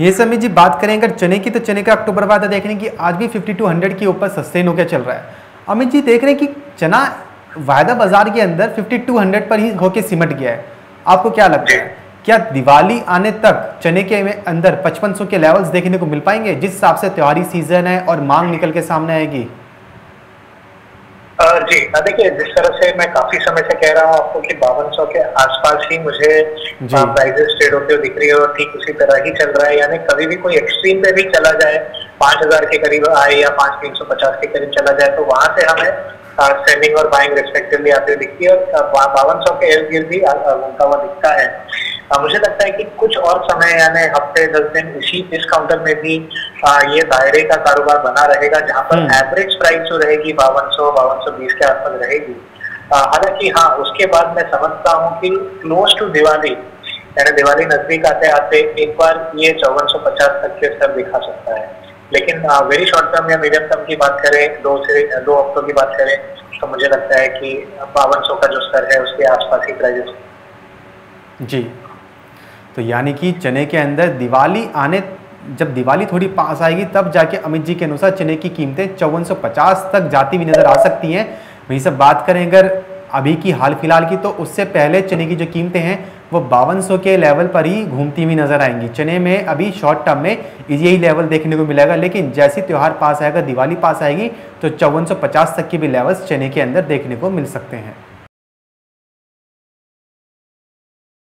ये समय जी बात करें अगर चने की, तो चने का अक्टूबर वादा देख रहे हैं कि आज भी 5200 के ऊपर सस्टेन होकर चल रहा है। अमित जी देख रहे हैं कि चना वायदा बाजार के अंदर 5200 पर ही होके सिमट गया है। आपको क्या लगता है, क्या दिवाली आने तक चने के अंदर 5500 के लेवल्स देखने को मिल पाएंगे जिस हिसाब से त्योहारी सीजन है और मांग निकल के सामने आएगी? जी देखिए, जिस तरह से मैं काफी समय से कह रहा हूँ आपको कि 5200 के आसपास ही मुझे प्राइजेस ट्रेड होते हुए दिख रही है और ठीक उसी तरह ही चल रहा है। यानी कभी भी कोई एक्सट्रीम पे भी चला जाए, 5000 के करीब आए या 5350 के करीब चला जाए, तो वहां से हमें सेलिंग और बाइंग रेस्पेक्टिवली आते हुए दिखती है और 5200 के इर्द गिर्द भी घूमता हुआ दिखता है। मुझे लगता है कि कुछ और समय यानी हफ्ते 10 दिन इसी इस काउंटर में भी ये दायरे का कारोबार बना रहेगा जहां पर एवरेज प्राइस जो रहेगी 5200-5220 के आसपास रहेगी। हालांकि हाँ, उसके बाद मैं समझता हूँ कि क्लोज टू दिवाली यानी दिवाली नजदीक आते आते एक बार ये 5450 तक के स्तर दिखा सकता है। लेकिन वेरी शॉर्ट टर्म या मीडियम टर्म की बात करें, 2 हफ्तों की बात करें, तो मुझे लगता है कि 5200 का जो स्तर है उसके आसपास ही प्राइस जी। तो यानी कि चने के अंदर दिवाली आने, जब दिवाली थोड़ी पास आएगी तब जाके अमित जी के अनुसार चने की कीमतें 5450 तक जाती हुई नजर आ सकती हैं। वहीं सब बात करें अगर अभी की हाल फिलहाल की, तो उससे पहले चने की जो कीमतें हैं वो 5200 के लेवल पर ही घूमती हुई नजर आएंगी। चने में अभी शॉर्ट टर्म में यही लेवल देखने को मिलेगा, लेकिन जैसे त्यौहार पास आएगा, दिवाली पास आएगी, तो 5450 तक के भी लेवल्स चने के अंदर देखने को मिल सकते हैं।